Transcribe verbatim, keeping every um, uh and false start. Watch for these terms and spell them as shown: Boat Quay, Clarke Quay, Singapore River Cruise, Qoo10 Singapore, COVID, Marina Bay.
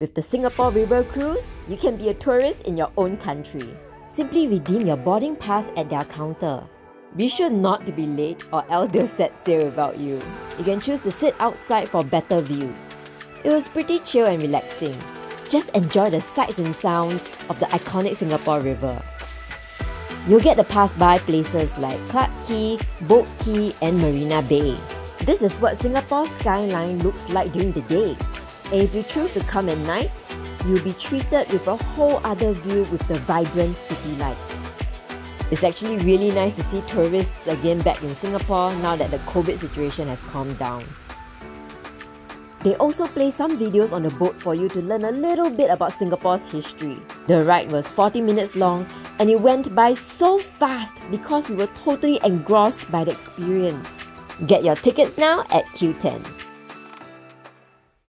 With the Singapore River Cruise, you can be a tourist in your own country. Simply redeem your boarding pass at their counter. Be sure not to be late or else they'll set sail without you. You can choose to sit outside for better views. It was pretty chill and relaxing. Just enjoy the sights and sounds of the iconic Singapore River. You'll get to pass by places like Clarke Quay, Boat Quay and Marina Bay. This is what Singapore's skyline looks like during the day. And if you choose to come at night, you'll be treated with a whole other view with the vibrant city lights. It's actually really nice to see tourists again back in Singapore now that the COVID situation has calmed down. They also play some videos on the boat for you to learn a little bit about Singapore's history. The ride was forty minutes long and it went by so fast because we were totally engrossed by the experience. Get your tickets now at Qoo ten.